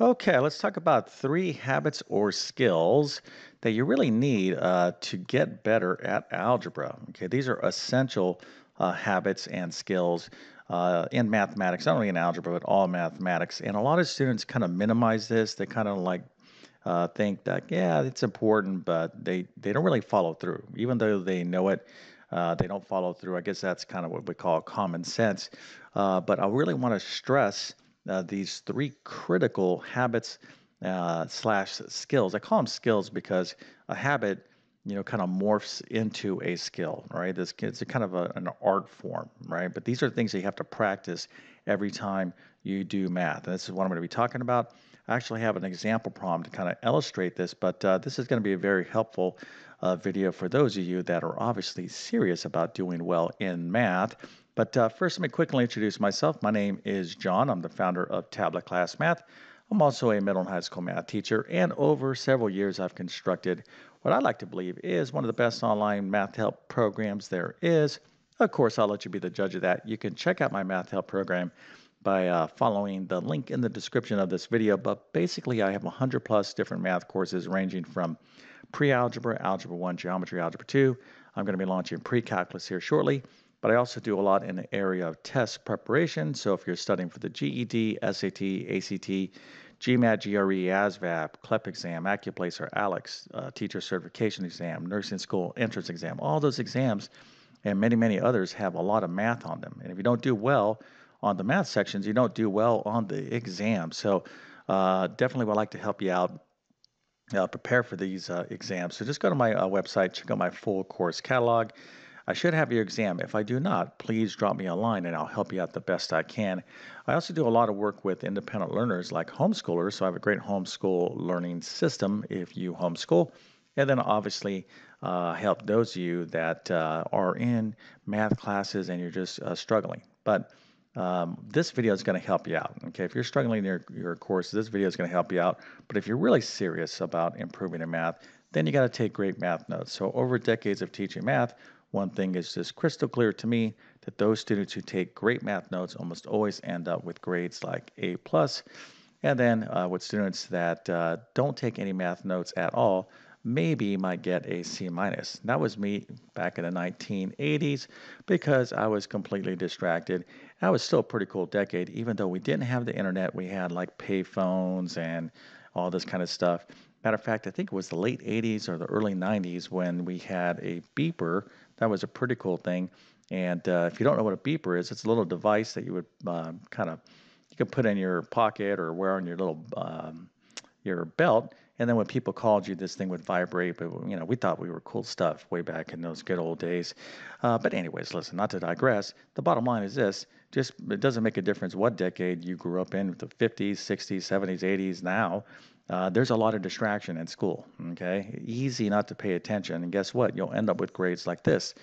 Okay, let's talk about three habits or skills that you really need to get better at algebra. Okay, these are essential habits and skills in mathematics, not only in algebra, but all mathematics. And a lot of students kind of minimize this. They kind of like think that, yeah, it's important, but they don't really follow through. Even though they know it, they don't follow through. I guess that's kind of what we call common sense. But I really want to stress these three critical habits slash skills. I call them skills because a habit, you know, kind of morphs into a skill, right? It's a kind of an art form, right? But these are things that you have to practice every time you do math. And this is what I'm going to be talking about. I actually have an example problem to kind of illustrate this, but this is going to be a very helpful video for those of you that are obviously serious about doing well in math. But first, let me quickly introduce myself. My name is John. I'm the founder of TabletClass Math. I'm also a middle and high school math teacher, and over several years, I've constructed what I like to believe is one of the best online math help programs there is. Of course, I'll let you be the judge of that. You can check out my math help program by following the link in the description of this video. But basically, I have 100+ different math courses ranging from pre-algebra, algebra 1, geometry, algebra 2. I'm going to be launching pre-calculus here shortly. But I also do a lot in the area of test preparation. So if you're studying for the GED, SAT, ACT, GMAT, GRE, ASVAB, CLEP exam, ACCUPLACER, ALEKS, teacher certification exam, nursing school entrance exam, all those exams and many, many others have a lot of math on them. And if you don't do well on the math sections, you don't do well on the exam. So definitely would like to help you out. Prepare for these exams. So just go to my website, check out my full course catalog. I should have your exam. If I do not, please drop me a line and I'll help you out the best I can. I also do a lot of work with independent learners like homeschoolers, so I have a great homeschool learning system if you homeschool. And then obviously help those of you that are in math classes and you're just struggling. But this video is going to help you out. Okay, if you're struggling in your course, this video is going to help you out. But if you're really serious about improving in math, then you got to take great math notes. So over decades of teaching math, one thing is just crystal clear to me, that those students who take great math notes almost always end up with grades like A+. And then with students that don't take any math notes at all, maybe might get a C-. That was me back in the 1980s because I was completely distracted. That was still a pretty cool decade. Even though we didn't have the internet, we had like pay phones and all this kind of stuff. Matter of fact, I think it was the late 80s or the early 90s when we had a beeper. That was a pretty cool thing. And if you don't know what a beeper is, it's a little device that you would you could put in your pocket or wear on your little your belt. And then when people called you, this thing would vibrate. But you know, we thought we were cool stuff way back in those good old days. But anyways, listen, not to digress. The bottom line is this: just it doesn't make a difference what decade you grew up in—the 50s, 60s, 70s, 80s. Now, there's a lot of distraction in school. Okay, easy not to pay attention, and guess what? You'll end up with grades like this.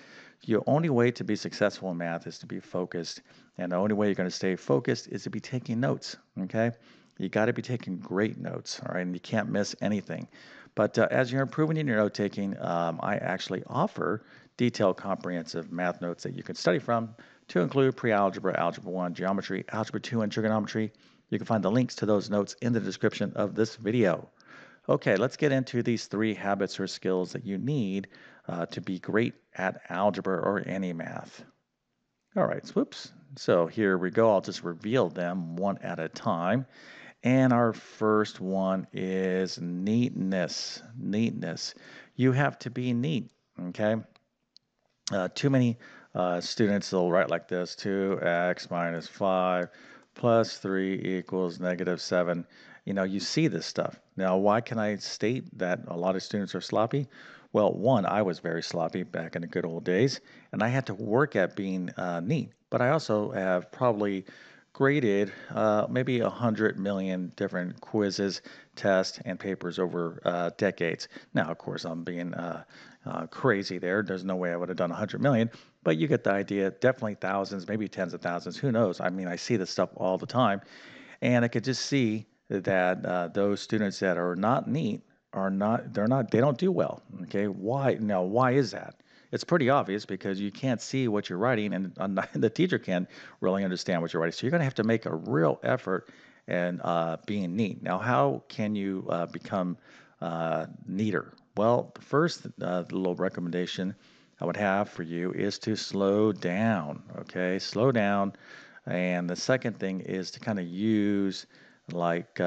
Your only way to be successful in math is to be focused, and the only way you're going to stay focused is to be taking notes. Okay. You got to be taking great notes, all right, and you can't miss anything. But as you're improving in your note-taking, I actually offer detailed comprehensive math notes that you can study from to include pre-algebra, algebra 1, geometry, algebra 2, and trigonometry. You can find the links to those notes in the description of this video. Okay, let's get into these three habits or skills that you need to be great at algebra or any math. All right, whoops. So here we go. I'll just reveal them one at a time. And our first one is neatness. Neatness. You have to be neat, okay? Too many students will write like this. 2x minus 5 plus 3 equals negative 7. You know, you see this stuff. Now, why can I state that a lot of students are sloppy? Well, one, I was very sloppy back in the good old days, and I had to work at being neat. But I also have probably graded maybe 100 million different quizzes, tests, and papers over decades. Now, of course, I'm being crazy there. There's no way I would have done 100 million, but you get the idea. Definitely thousands, maybe tens of thousands. Who knows? I mean, I see this stuff all the time, and I could just see that those students that are not neat are not. They don't do well. Okay, why? Now, why is that? It's pretty obvious because you can't see what you're writing and the teacher can't really understand what you're writing. So you're going to have to make a real effort and being neat. Now, how can you become neater? Well, the first little recommendation I would have for you is to slow down, okay? Slow down. And the second thing is to kind of use, like,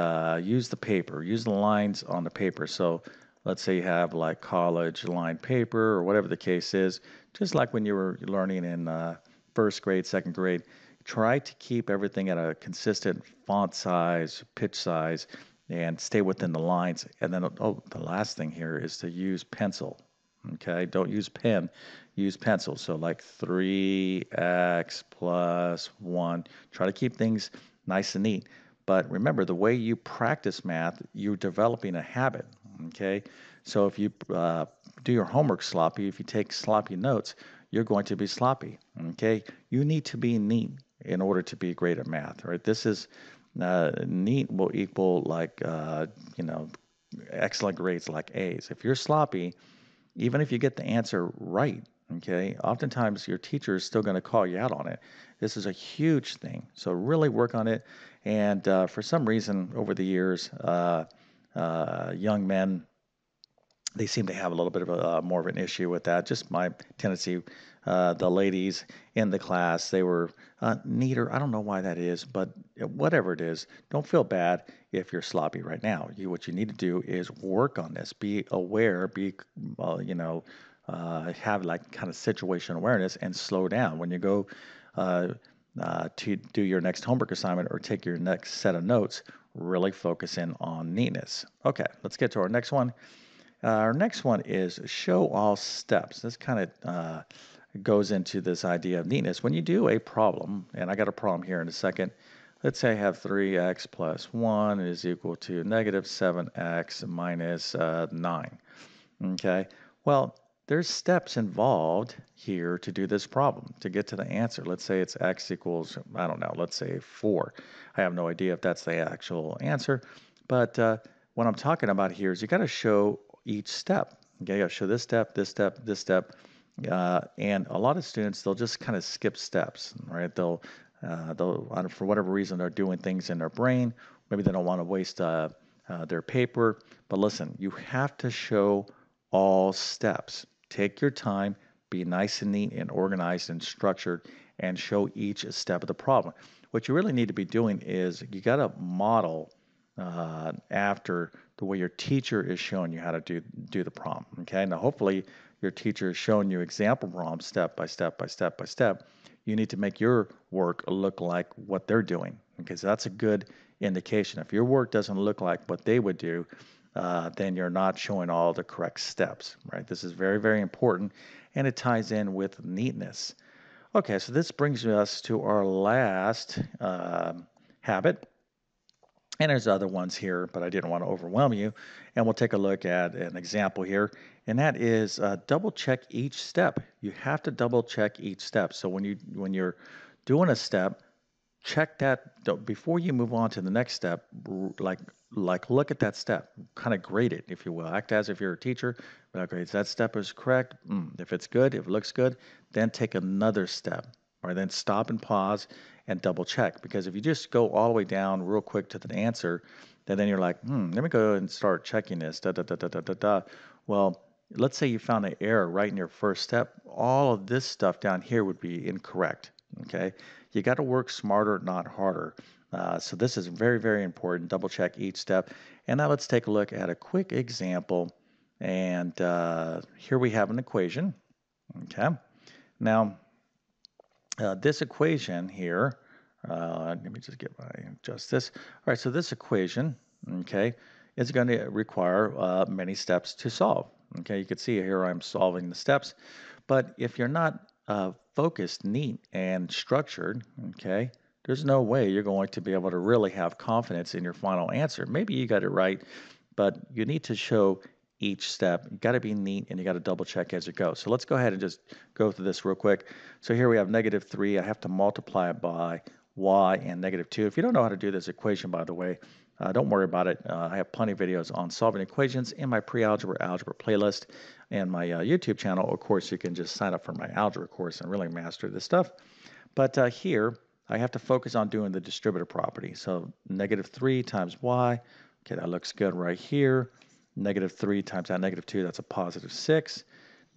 use the paper, use the lines on the paper. So let's say you have like college lined paper or whatever the case is, just like when you were learning in first grade, second grade, try to keep everything at a consistent font size, pitch size, and stay within the lines. And then, oh, the last thing here is to use pencil, okay? Don't use pen, use pencil. So like 3x + 1, try to keep things nice and neat. But remember, the way you practice math, you're developing a habit, okay? So if you do your homework sloppy, if you take sloppy notes, you're going to be sloppy, okay? You need to be neat in order to be great at math, right? This is, neat will equal like, you know, excellent grades like A's. If you're sloppy, even if you get the answer right, okay, oftentimes your teacher is still going to call you out on it. This is a huge thing, so really work on it. And for some reason, over the years, young men, they seem to have a little bit of a, more of an issue with that. Just my tendency, the ladies in the class, they were neater. I don't know why that is, but whatever it is, don't feel bad if you're sloppy right now. You, what you need to do is work on this. Be aware, be, you know, have like kind of situational awareness and slow down. When you go to do your next homework assignment or take your next set of notes, really focus in on neatness. Okay, let's get to our next one. Our next one is show all steps. This kind of goes into this idea of neatness. When you do a problem, and I got a problem here in a second, let's say I have 3x + 1 is equal to -7x - 9. Okay, well, there's steps involved here to do this problem, to get to the answer. Let's say it's x equals, I don't know, let's say 4. I have no idea if that's the actual answer, but what I'm talking about here is you got to show each step. Okay, you got to show this step, this step, this step, and a lot of students, they'll just kind of skip steps, right? They'll for whatever reason, they're doing things in their brain. Maybe they don't want to waste their paper, but listen, you have to show all steps. Take your time, be nice and neat and organized and structured, and show each step of the problem. What you really need to be doing is you got to model after the way your teacher is showing you how to do the problem. Okay, now hopefully your teacher is showing you example problems step by step by step by step. You need to make your work look like what they're doing, because that's a good indication. If your work doesn't look like what they would do, then you're not showing all the correct steps, right? This is very, very important, and it ties in with neatness. Okay, so this brings us to our last habit, and there's other ones here, but I didn't want to overwhelm you, and we'll take a look at an example here, and that is double check each step. You have to double check each step. So when you're doing a step, check that before you move on to the next step. Like look at that step, kind of grade it, if you will. Act as if you're a teacher. Okay, if that step is correct, if it's good, if it looks good, then take another step, or then stop and pause and double check. Because if you just go all the way down real quick to the answer, then you're like, let me go and start checking this, Well, let's say you found an error right in your first step. All of this stuff down here would be incorrect, okay? You got to work smarter, not harder. So this is very, very important. Double check each step. And now let's take a look at a quick example. And here we have an equation. Okay. Now, this equation here, let me just adjust this. All right, so this equation, okay, is going to require many steps to solve. Okay, you can see here I'm solving the steps. But if you're not focused, neat, and structured, okay, there's no way you're going to be able to really have confidence in your final answer. Maybe you got it right, but you need to show each step. You got to be neat, and you got to double check as you go. So let's go ahead and just go through this real quick. So here we have -3. I have to multiply it by y and -2. If you don't know how to do this equation, by the way, don't worry about it. I have plenty of videos on solving equations in my pre-algebra algebra playlist and my YouTube channel. Of course, you can just sign up for my algebra course and really master this stuff. But here, I have to focus on doing the distributive property. So -3 times y, okay, that looks good right here. -3 times that -2, that's a +6.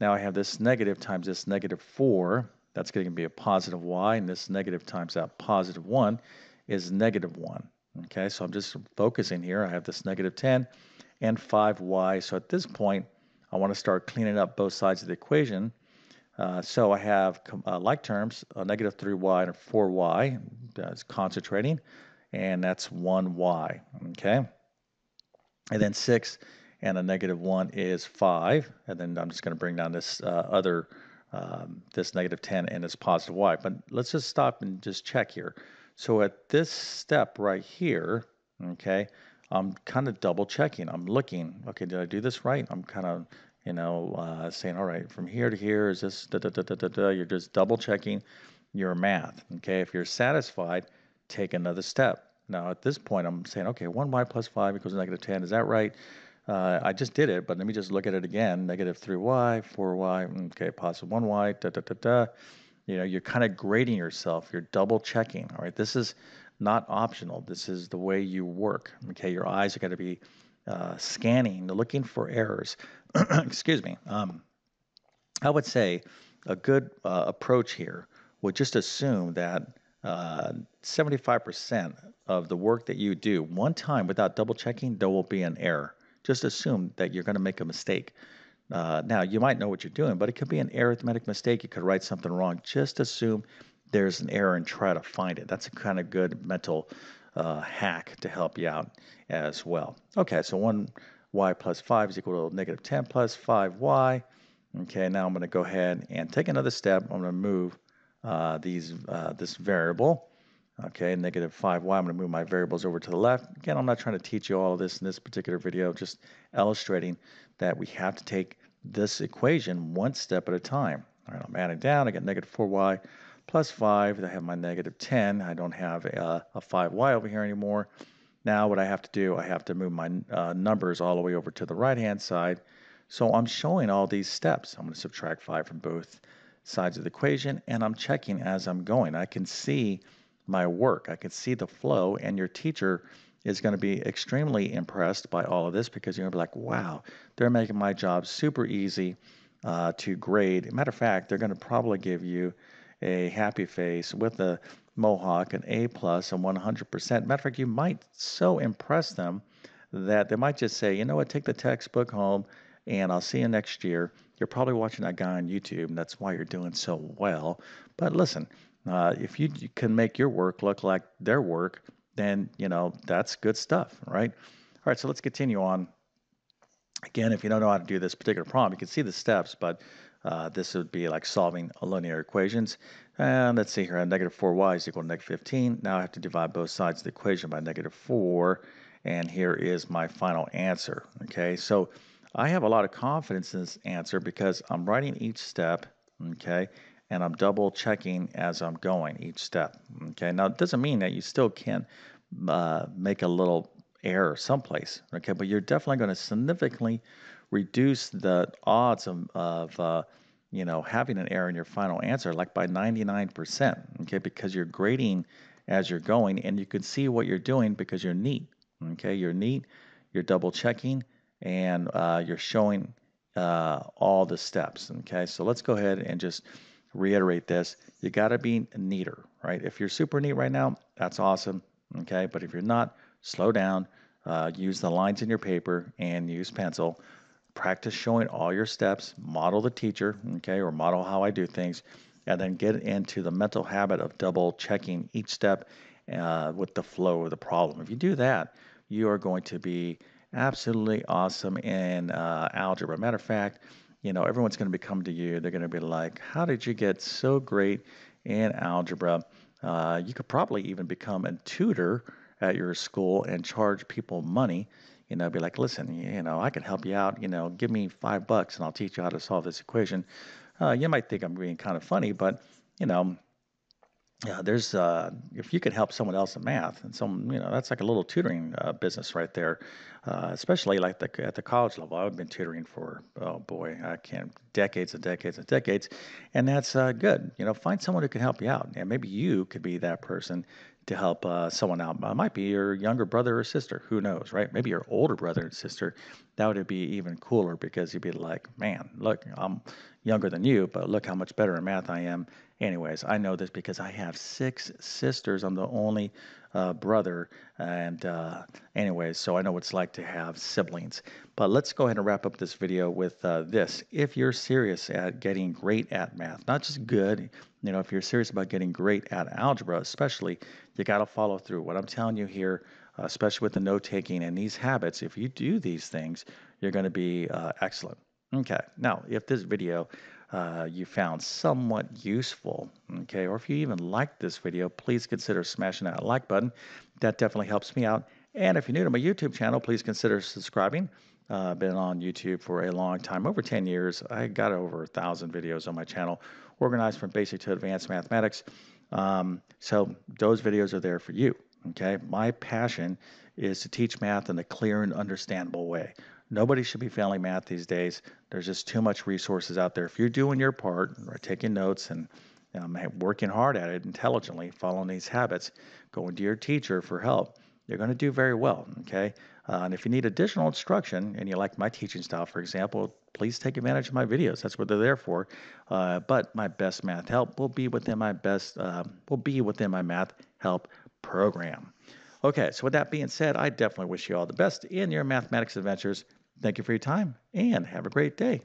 Now I have this negative times this -4, that's going to be a +y, and this negative times that +1 is -1. Okay, so I'm just focusing here. I have this -10 and 5y. So at this point, I want to start cleaning up both sides of the equation. So I have like terms, a -3y and a 4y. That's concentrating, and that's 1y. Okay, and then 6 and a -1 is 5. And then I'm just going to bring down this other, this -10 and this +y. But let's just stop and just check here. So at this step right here, okay, I'm kind of double checking. I'm looking, okay, did I do this right? I'm kind of, you know, saying, all right, from here to here, is this da, da, da, da, da, da. You're just double checking your math, okay? If you're satisfied, take another step. Now at this point, I'm saying, okay, 1y plus 5 equals -10. Is that right? I just did it, but let me just look at it again. -3y, 4y, okay, +1y, da, da, da, da. You know, you're kind of grading yourself. You're double checking. All right, this is not optional. This is the way you work. Okay, your eyes are going to be scanning, looking for errors. Excuse me. I would say a good approach here would just assume that 75% of the work that you do one time without double checking, there will be an error. Just assume that you're going to make a mistake. Now, you might know what you're doing, but it could be an arithmetic mistake. You could write something wrong. Just assume there's an error and try to find it. That's a kind of good mental hack to help you out as well. Okay, so 1y plus 5 is equal to -10 plus 5y. Okay, now I'm going to go ahead and take another step. I'm going to move this variable. Okay, -5y. I'm going to move my variables over to the left. Again, I'm not trying to teach you all of this in this particular video, just illustrating that we have to take this equation one step at a time. All right, I'm adding down. I got -4y plus 5. I have my -10. I don't have a 5y over here anymore. Now what I have to do, I have to move my numbers all the way over to the right-hand side. So I'm showing all these steps. I'm going to subtract 5 from both sides of the equation, and I'm checking as I'm going. I can see my work. I can see the flow, and your teacher is going to be extremely impressed by all of this, because you're going to be like, wow, they're making my job super easy to grade. Matter of fact, they're going to probably give you a happy face with a mohawk, an A+, and 100%. Matter of fact, you might so impress them that they might just say, you know what, take the textbook home, and I'll see you next year. You're probably watching that guy on YouTube, and that's why you're doing so well. But listen, if you can make your work look like their work, then, you know, that's good stuff, right? All right, so let's continue on. Again, if you don't know how to do this particular problem, you can see the steps, but this would be like solving linear equations. And let's see here, -4y is equal to -15. Now I have to divide both sides of the equation by -4, and here is my final answer, okay? So I have a lot of confidence in this answer because I'm writing each step, okay? And I'm double checking as I'm going each step. Okay, now it doesn't mean that you still can't make a little error someplace. Okay, but you're definitely going to significantly reduce the odds of you know, having an error in your final answer, like by 99%. Okay, because you're grading as you're going, and you can see what you're doing because you're neat. Okay, you're neat. You're double checking, and you're showing all the steps. Okay, so let's go ahead and just reiterate this. You got to be neater, right? If you're super neat right now, that's awesome, okay? But if you're not, slow down, use the lines in your paper and use pencil. Practice showing all your steps, model the teacher, okay, or model how I do things, and then get into the mental habit of double checking each step with the flow of the problem. If you do that, you are going to be absolutely awesome in algebra. Matter of fact, you know, everyone's going to be coming to you. They're going to be like, how did you get so great in algebra? You could probably even become a tutor at your school and charge people money. You know, be like, listen, you know, I can help you out. You know, give me $5 and I'll teach you how to solve this equation. You might think I'm being kind of funny, but, you know, yeah, there's if you could help someone else in math, and some, you know, that's like a little tutoring business right there, especially like at the college level. I've been tutoring for, oh boy, I can't, decades and decades and decades, and that's good. You know, find someone who can help you out, and maybe you could be that person to help someone out. It might be your younger brother or sister, who knows, right? Maybe your older brother and sister. That would be even cooler, because you'd be like, man, look, I'm younger than you, but look how much better in math I am. Anyways, I know this because I have 6 sisters. I'm the only brother, and anyways, so I know what it's like to have siblings. But let's go ahead and wrap up this video with this. If you're serious at getting great at math, not just good, you know, if you're serious about getting great at algebra especially, you got to follow through. What I'm telling you here, especially with the note-taking and these habits, if you do these things, you're going to be excellent. Okay, now if this video you found somewhat useful, okay, or if you even liked this video, please consider smashing that like button. That definitely helps me out. And if you're new to my YouTube channel, please consider subscribing. I've been on YouTube for a long time, over 10 years. I got over 1,000 videos on my channel, organized from basic to advanced mathematics. So those videos are there for you, okay? My passion is to teach math in a clear and understandable way. Nobody should be failing math these days. There's just too much resources out there. If you're doing your part, or taking notes and working hard at it intelligently, following these habits, going to your teacher for help, you're going to do very well, okay? And if you need additional instruction and you like my teaching style, for example, please take advantage of my videos. That's what they're there for. But my best math help will be within my math help program. Okay, so with that being said, I definitely wish you all the best in your mathematics adventures. Thank you for your time, and have a great day.